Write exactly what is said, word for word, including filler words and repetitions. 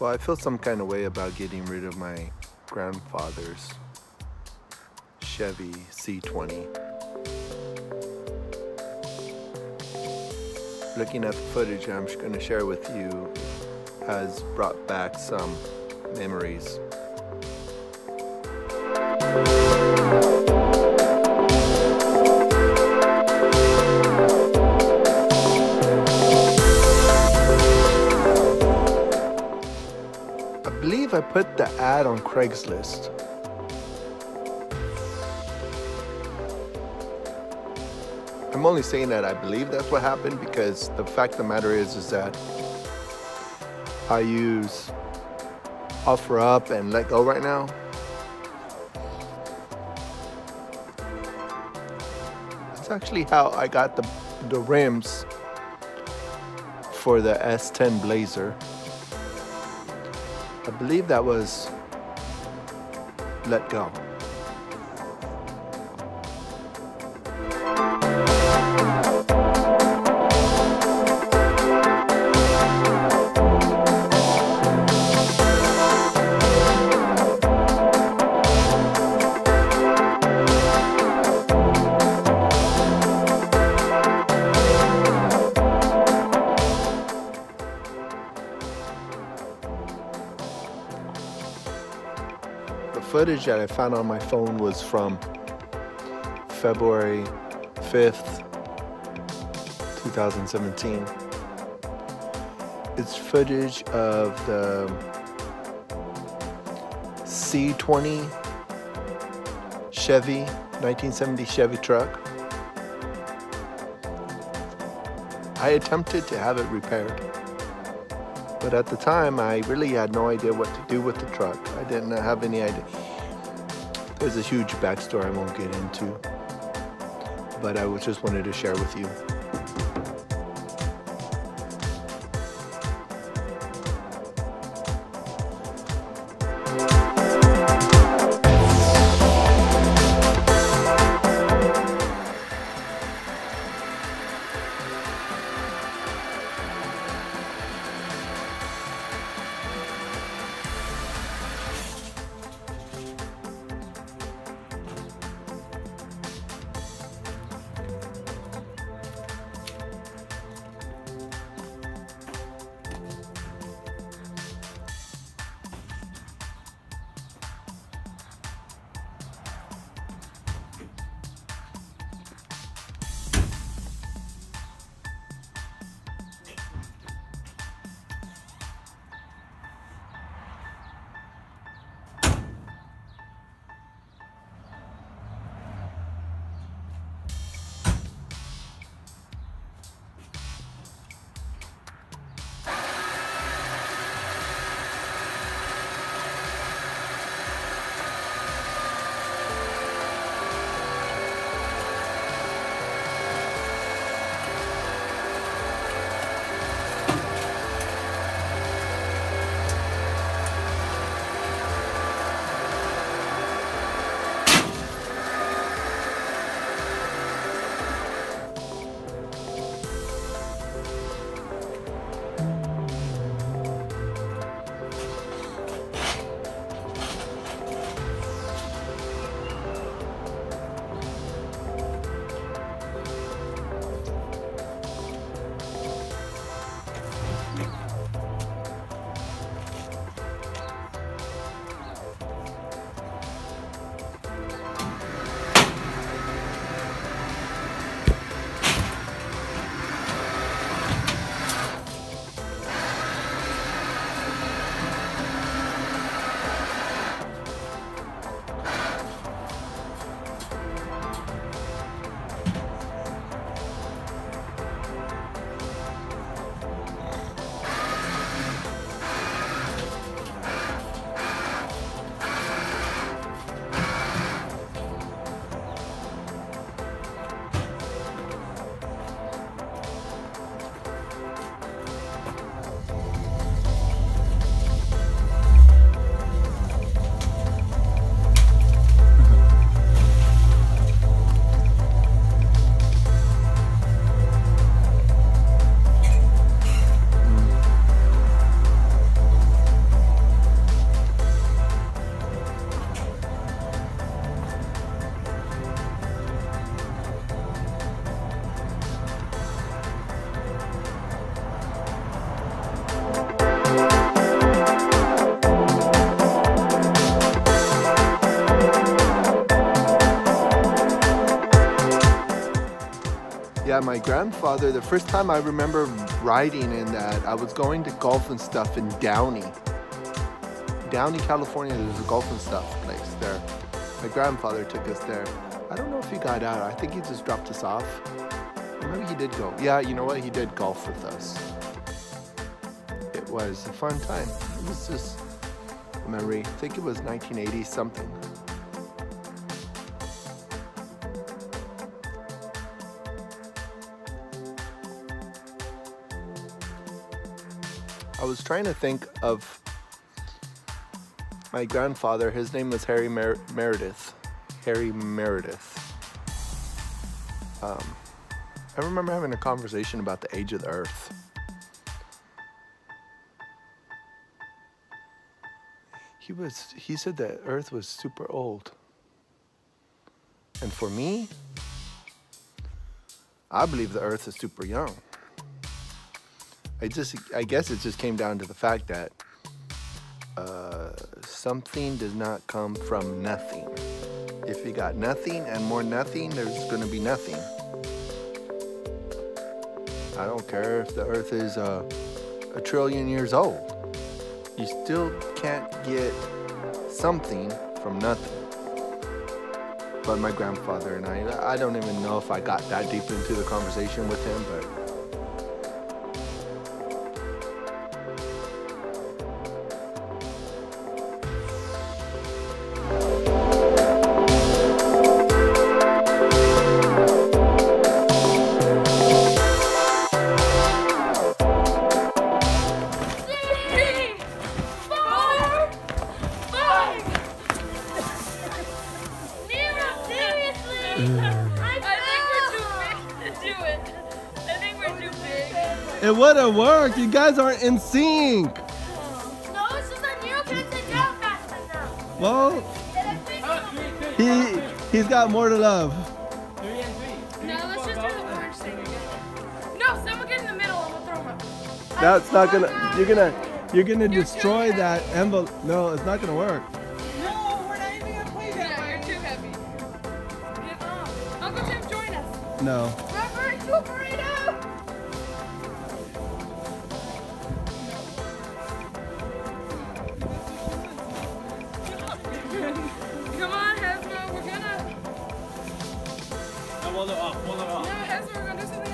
Well, I feel some kind of way about getting rid of my grandfather's Chevy C twenty. Looking at the footage I'm going to share with you has brought back some memories. I believe I put the ad on Craigslist. I'm only saying that I believe that's what happened because the fact of the matter is is that I use OfferUp and LetGo right now. That's actually how I got the, the rims for the S ten Blazer. I believe that was LetGo. Footage that I found on my phone was from February fifth, two thousand seventeen. It's footage of the C twenty Chevy, nineteen seventy Chevy truck. I attempted to have it repaired, but at the time I really had no idea what to do with the truck. I didn't have any idea. There's a huge backstory I won't get into, but I just wanted to share with you. Yeah, my grandfather, the first time I remember riding in that, I was going to Golf N' Stuff in Downey. Downey, California, there's a Golf N' Stuff place there. My grandfather took us there. I don't know if he got out. I think he just dropped us off. Or maybe he did go. Yeah, you know what? He did golf with us. It was a fun time. It was just a memory. I think it was nineteen eighty something. I was trying to think of my grandfather. His name was Harry Mer Meredith. Harry Meredith. Um, I remember having a conversation about the age of the earth. He was, he said that earth was super old. And for me, I believe the earth is super young. I just, I guess it just came down to the fact that uh, something does not come from nothing. If you got nothing and more nothing, there's gonna be nothing. I don't care if the earth is uh, a trillion years old. You still can't get something from nothing. But my grandfather and I, I don't even know if I got that deep into the conversation with him, but and what a work! You guys aren't in sync! No, it's just that Nero can't sit down fast enough. Well, he, he's got more to love. Three and three. No, let's just do the orange thing again. No, someone get in the middle and we'll throw him up. That's not gonna, you're gonna, you're gonna destroy that envelope. No, it's not gonna work. No, we're not even gonna play that way. You're too heavy. Get off. Uncle Tim, join us. No. Hold it up, hold it up. No, Ezra, we're going to do something.